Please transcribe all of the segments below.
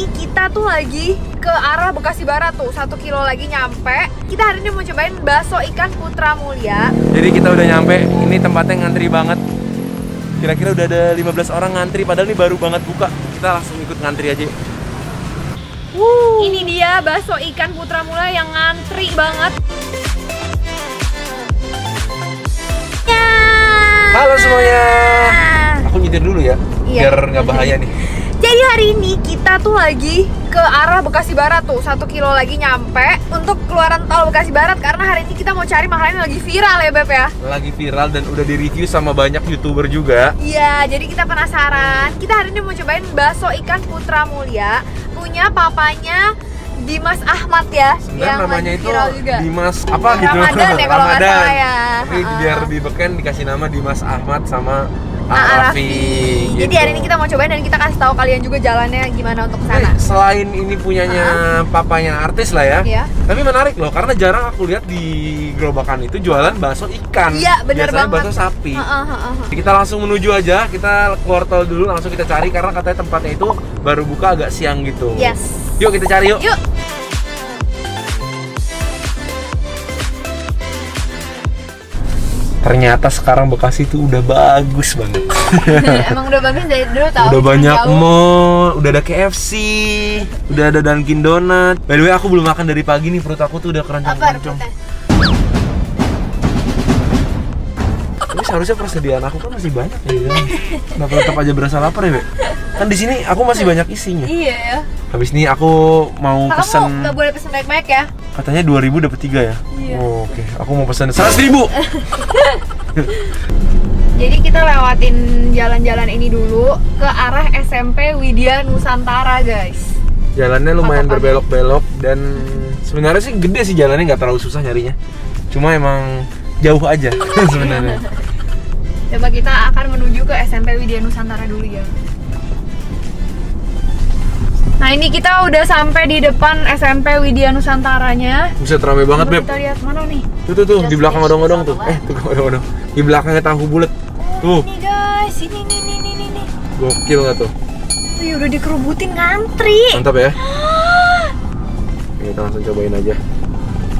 ini kita tuh lagi ke arah Bekasi Barat tuh, 1 kilo lagi nyampe. Kita hari ini mau cobain bakso ikan Putera Mulya. Jadi kita udah nyampe, ini tempatnya ngantri banget. Kira-kira udah ada 15 orang ngantri, padahal ini baru banget buka. Kita langsung ikut ngantri aja. Ini dia bakso ikan Putera Mulya yang ngantri banget. Halo semuanya. Aku nyetir dulu ya, biar nggak bahaya nih. Jadi hari ini kita tuh lagi ke arah Bekasi Barat tuh, 1 kilo lagi nyampe untuk keluaran tol Bekasi Barat, karena hari ini kita mau cari makanan yang lagi viral ya Beb ya. Lagi viral dan udah di-review sama banyak YouTuber juga. Iya, jadi kita penasaran. Kita hari ini mau cobain bakso ikan Putera Mulya punya papanya Dimas Ahmad ya. Sebenarnya namanya itu juga Dimas apa gitu, Ramadan ya kalau nggak salah ya. Tapi biar lebih beken dikasih nama Dimas Ahmad sama Arafi. Jadi hari ini kita mau cobain dan kita kasih tahu kalian juga jalannya gimana untuk sana. Selain ini punyanya papanya artis lah ya. Tapi menarik loh, karena jarang aku lihat di gerobakan itu jualan bakso ikan. Iya, bener banget. Bakso sapi. Jadi kita langsung menuju aja. Kita keluar tol dulu, langsung kita cari karena katanya tempatnya itu baru buka agak siang gitu. Yes. Yuk kita cari yuk. Ternyata sekarang Bekasi tuh udah bagus banget. Emang udah bagus dari dulu tau. Udah banyak mall, udah ada KFC, udah ada Dunkin Donat. By the way aku belum makan dari pagi nih, perut aku tuh udah keroncong-keroncong. Tapi seharusnya persediaan aku kan masih banyak ya. Kenapa tetap aja berasa lapar ya, Be? Kan di sini aku masih banyak isinya. Iya ya. Habis ini aku mau pesen. Kamu nggak boleh pesen banyak-banyak ya? Katanya 2000 dapat 3 ya? Iya. Oh, oke, aku mau pesen 100.000. Jadi kita lewatin jalan-jalan ini dulu ke arah SMP Widya Nusantara, guys. Jalannya lumayan berbelok-belok dan sebenarnya sih gede sih jalannya, nggak terlalu susah nyarinya. Cuma emang jauh aja sebenarnya. Coba kita akan menuju ke SMP Widya Nusantara dulu ya. Nah ini kita udah sampai di depan SMP Widya Nusantaranya. Buset, rame banget, Beb. Kita lihat mana nih? Tuh, di belakang odong-odong tuh. Odong-odong. Di belakangnya tahu bulat. Tuh. Ini guys, ini. Gokil nggak tuh? Wih, udah dikerubutin ngantri. Mantap ya. Ini kita langsung cobain aja.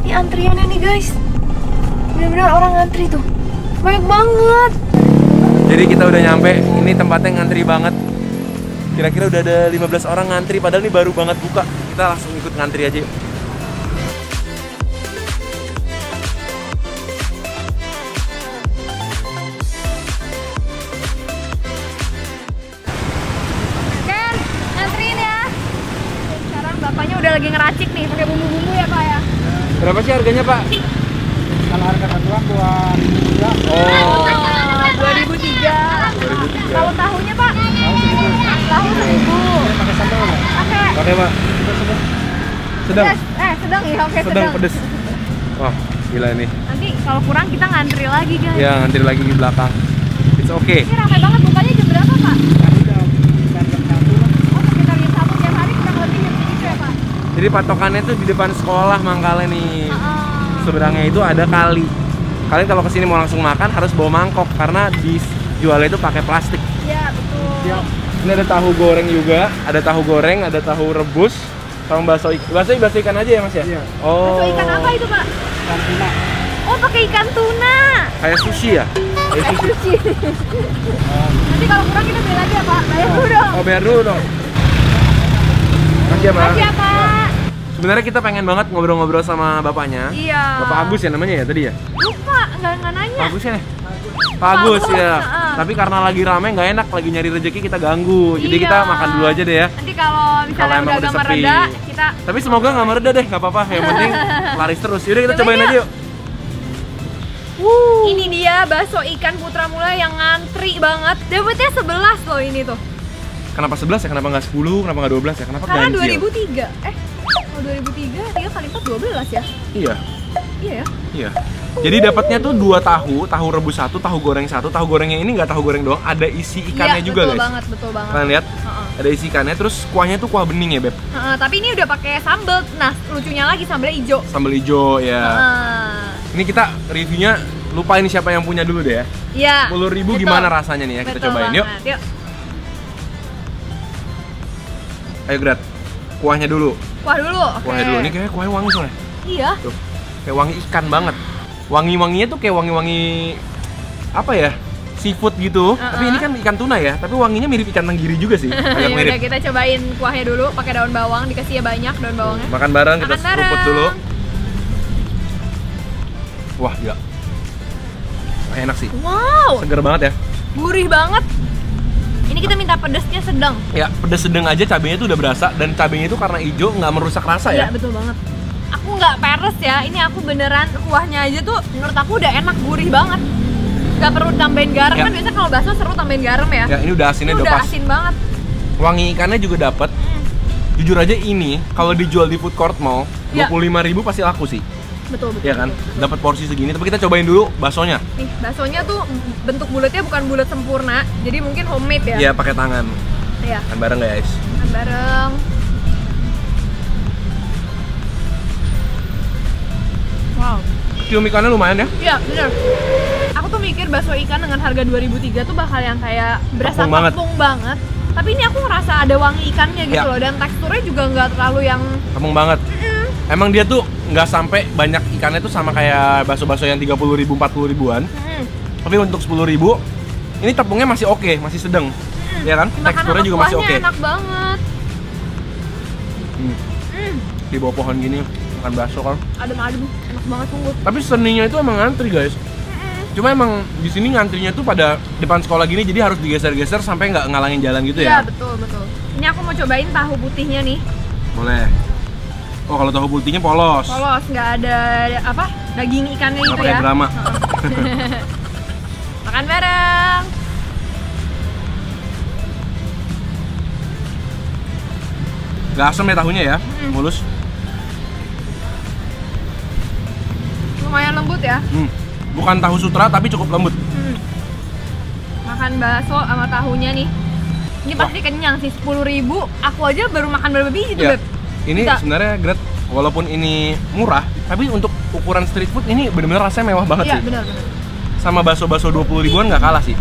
Ini antriannya nih guys. Benar-benar orang ngantri tuh. Banyak banget. Jadi kita udah nyampe. Ini tempatnya ngantri banget. Kira-kira udah ada 15 orang ngantri, padahal ini baru banget buka. Kita langsung ikut ngantri aja yuk. Ken, ngantriin ya. Sekarang bapaknya udah lagi ngeracik nih, pakai bumbu-bumbu ya Pak ya. Berapa sih harganya Pak? Kalau harga kedua, 2.000. Oh, 2.003. Kalau tahunya Pak? Tahu 1.000. Pakai sambal nggak? Pakai Pak. Sedang. Sedang ya, oke sedang. Sedang pedes. Wah, gila ini. Nanti kalau kurang kita ngantri lagi guys. Ya ngantri lagi di belakang. It's okay. Ini ramai banget, bukanya jam berapa Pak? Sekitar jam 1 lah. Oh, sekitar jam 1 tiap hari kurang lebih jam segitu ya Pak? Jadi patokannya tuh di depan sekolah Mangkale nih. Seberangnya itu ada kali. Kalian kalau kesini mau langsung makan harus bawa mangkok karena dijualnya itu pakai plastik. Iya betul. Siap. Ini ada tahu goreng juga, ada tahu goreng, ada tahu rebus, sama bakso ikan. Bakso ikan aja ya Mas ya? Iya. Oh. Bakso ikan apa itu Pak? Ikan tuna. Oh pakai ikan tuna. Kayak sushi ya? Kayak sushi. Nanti kalau kurang kita beli lagi ya Pak. Bayar dulu dong. Oh bayar dulu dong. Makasih ya Pak. Makasih ya Pak. Sebenarnya kita pengen banget ngobrol-ngobrol sama bapaknya. Iya. Bapak Agus ya namanya ya tadi ya? Lupa, nggak nanya. Pak Agus ya? Pak Agus ya. Tapi karena lagi rame nggak enak, lagi nyari rezeki kita ganggu. Iya. Jadi kita makan dulu aja deh ya. Nanti kalau misalnya udah mereda, kita. Tapi semoga nggak mereda deh, nggak apa-apa. Yang penting laris terus. Yaudah kita cobain aja yuk. Ini dia bakso ikan Putera Mulya yang ngantri banget. Dapatnya 11 loh ini tuh. Kenapa 11 ya? Kenapa nggak 10? Kenapa nggak 12 ya? Kenapa ganjil? Karena 2003. Kalau 2003, 3 kali 4 12 ya? Iya. Iya ya? Iya. Jadi dapatnya tuh 2 tahu rebus 1, tahu goreng 1. Tahu gorengnya ini nggak tahu goreng doang, ada isi ikannya juga guys. Iya, betul banget, betul banget. Kalian lihat? Ada isi ikannya, terus kuahnya tuh kuah bening ya, Beb? Tapi ini udah pakai sambal. Nah, lucunya lagi sambalnya hijau. Sambal hijau ya. Ini kita reviewnya lupain siapa yang punya dulu deh ya. Iya. 10.000 gimana rasanya nih ya? Kita cobain yuk. Ayo Grat. kuahnya dulu. Kuah dulu. Okay. Kuahnya dulu. Ini kayaknya kuahnya wangi soalnya. Iya. Tuh, kayak wangi ikan banget. Wangi-wanginya tuh kayak wangi-wangi apa ya? Seafood gitu. Tapi ini kan ikan tuna ya, tapi wanginya mirip ikan tenggiri juga sih. Agak mirip. Yaudah, kita cobain kuahnya dulu pakai daun bawang, dikasih ya banyak daun bawangnya. Makan bareng, kita seruput dulu. Wah, gila. Enak sih. Wow. Seger banget ya. Gurih banget. Ini kita minta pedesnya sedang. Ya, pedes sedang aja, cabenya tuh udah berasa, dan cabenya itu karena hijau nggak merusak rasa ya. Iya, betul banget. Aku nggak peres ya, ini aku beneran kuahnya aja tuh menurut aku udah enak, gurih banget. Nggak perlu tambahin garam, ya. Kan biasanya kalau bakso seru tambahin garam ya. Ya, ini udah asinnya udah pas. Asin banget. Wangi ikannya juga dapet. Jujur aja ini, kalau dijual di food court mall, ya. 25.000 pasti laku sih. Betul, betul. Iya kan? Dapat porsi segini, tapi kita cobain dulu baksonya. Nih, baksonya tuh bentuk bulatnya bukan bulat sempurna. Jadi mungkin homemade ya. Iya, pakai tangan. Iya. Makan bareng guys. Makan bareng. Wow. Cium ikannya lumayan ya? Iya, benar. Aku tuh mikir bakso ikan dengan harga 2003 tuh bakal yang kayak berasa kampung banget. Tapi ini aku ngerasa ada wangi ikannya gitu loh, dan teksturnya juga nggak terlalu yang kampung banget. Emang dia tuh nggak sampai banyak ikannya tuh sama kayak bakso-bakso yang 30.000, 40.000-an. Tapi untuk 10.000, ini tepungnya masih oke, masih sedang. Ya kan? Teksturnya juga masih oke. Enak banget. Di bawah pohon gini makan bakso kan. Adem-adem, enak banget sungguh. Tapi seninya itu emang ngantri, guys. Cuma emang di sini ngantrinya tuh pada depan sekolah gini, jadi harus digeser-geser sampai nggak ngalangin jalan gitu ya. Iya, betul, betul. Ini aku mau cobain tahu putihnya nih. Boleh. Oh, kalau tahu putihnya polos. Polos, nggak ada apa daging ikannya gitu ya. Nggak pakai drama. Makan bareng. Nggak asem ya tahunya ya, mulus. Lumayan lembut ya. Bukan tahu sutra tapi cukup lembut. Makan bakso sama tahunya nih. Ini pasti kenyang sih, 10.000. Aku aja baru makan berapa biji tuh, Beb? Ini sebenarnya Gret, walaupun ini murah, tapi untuk ukuran street food ini bener-bener rasanya mewah banget sih. Iya, bener-bener. Sama bakso-bakso 20.000-an nggak kalah sih.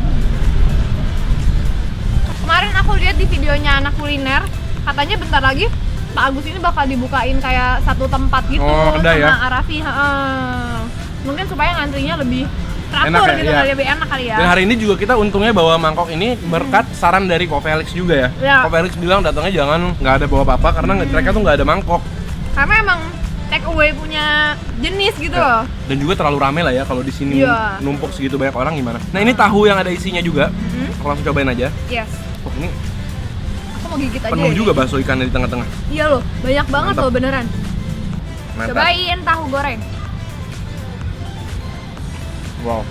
Kemarin aku lihat di videonya anak kuliner, katanya bentar lagi Pak Agus ini bakal dibukain kayak satu tempat gitu. Oh, sama ya? Arafi. Mungkin supaya ngantrinya lebih teratur enak, gitu, lebih enak kali ya. Dan hari ini juga kita untungnya bawa mangkok ini berkat saran dari Ko Felix juga ya. Ko Felix bilang datangnya jangan nggak ada bawa apa-apa karena mereka tuh nggak ada mangkok. Karena emang take away punya jenis gitu loh. Dan juga terlalu rame lah ya kalau di sini numpuk segitu banyak orang gimana. Nah, ini tahu yang ada isinya juga. Aku langsung cobain aja. Yes. Oh, ini aku mau gigit aja. Penuh juga bakso ikannya di tengah-tengah. Iya loh, banyak banget. Mantap. Loh beneran. Mantap. Cobain tahu goreng. Wow.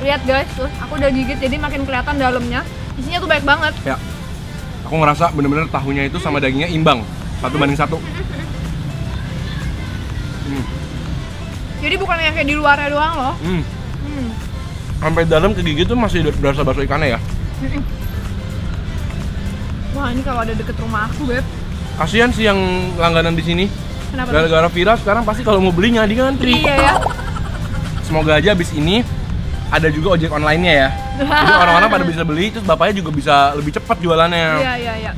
Lihat guys tuh, aku udah gigit jadi makin kelihatan dalamnya. Isinya tuh banyak banget. Ya. Aku ngerasa bener-bener tahunya itu sama dagingnya imbang, 1 banding 1. Jadi bukan yang kayak di luarnya doang loh. Sampai dalam ke gigit tuh masih berasa bakso ikannya ya. Wah, ini kalau ada deket rumah aku, Beb. Kasihan sih yang langganan di sini. Kenapa? Gara-gara viral sekarang pasti kalau mau belinya di ngantri. Iya ya. Semoga aja abis ini ada juga ojek online-nya ya. Jadi orang-orang pada bisa beli, terus bapaknya juga bisa lebih cepat jualannya. Iya, iya, iya.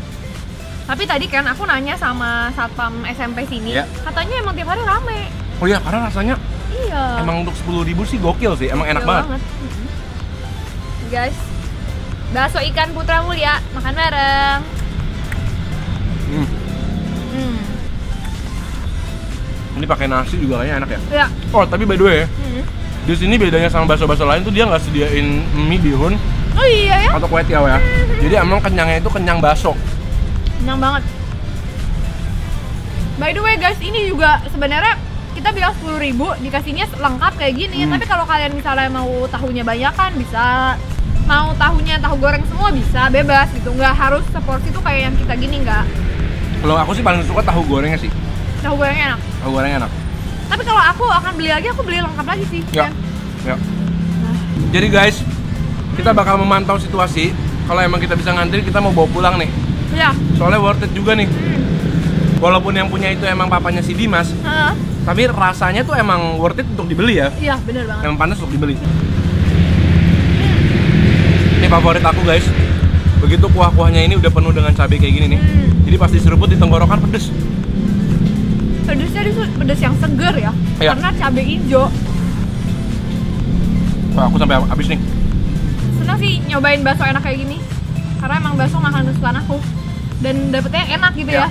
Tapi tadi kan aku nanya sama satpam SMP sini, katanya emang tiap hari rame. Oh iya, karena rasanya emang untuk 10.000 sih gokil sih, emang enak banget. Guys, bakso ikan Putera Mulya, makan bareng. Ini pakai nasi juga kayaknya enak ya. Iya. Oh, tapi by the way, di sini bedanya sama bakso-bakso lain tuh dia nggak sediain mie bihun. Oh iya ya? Atau kue tiaw ya. Jadi emang kenyangnya itu kenyang bakso. Kenyang banget. By the way guys, ini juga sebenarnya kita bilang 10.000 dikasihnya lengkap kayak gini. Tapi kalau kalian misalnya mau tahunya banyak kan bisa. Mau tahunya tahu goreng semua bisa, bebas gitu. Nggak harus seporsi tuh kayak yang kita gini nggak. Kalau aku sih paling suka tahu gorengnya sih. Tahu gorengnya enak. Tahu gorengnya enak. Tapi kalau aku akan beli lagi, aku beli lengkap lagi sih. Ya, ya. Nah. Jadi guys, kita bakal memantau situasi. Kalau emang kita bisa ngantri, kita mau bawa pulang nih. Iya. Soalnya worth it juga nih. Walaupun yang punya itu emang papanya si Dimas, tapi rasanya tuh emang worth it untuk dibeli ya. Iya, bener banget. Emang pantas untuk dibeli. Ini favorit aku guys. Begitu kuah-kuahnya ini udah penuh dengan cabai kayak gini nih. Jadi pasti seruput di tenggorokan pedes. Pedesnya itu pedes yang seger ya, iya. Karena cabai hijau. Wah, aku sampai habis nih. Senang sih nyobain bakso enak kayak gini. Karena emang bakso makanan kesukaan aku. Dan dapetnya enak gitu ya.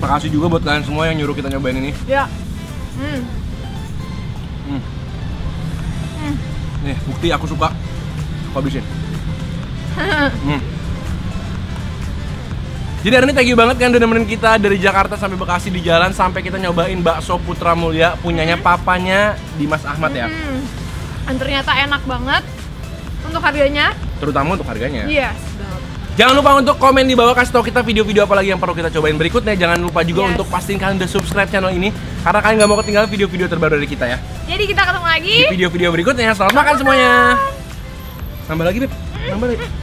Makasih juga buat kalian semua yang nyuruh kita nyobain ini. Ya. Nih, bukti aku suka. Aku habisin. Jadi hari ini thank you banget kan udah nemenin kita dari Jakarta sampai Bekasi di jalan sampai kita nyobain bakso Putera Mulya punyanya papanya Dimas Ahmad ya. Dan ternyata enak banget untuk harganya. Terutama untuk harganya. Iya. Jangan lupa untuk komen di bawah, kasih tau kita video-video apa lagi yang perlu kita cobain berikutnya. Jangan lupa juga untuk pastiin kalian udah subscribe channel ini karena kalian gak mau ketinggalan video-video terbaru dari kita ya. Jadi kita ketemu lagi di video-video berikutnya. Selamat makan semuanya. Nambah lagi, Beb. Nambah lagi.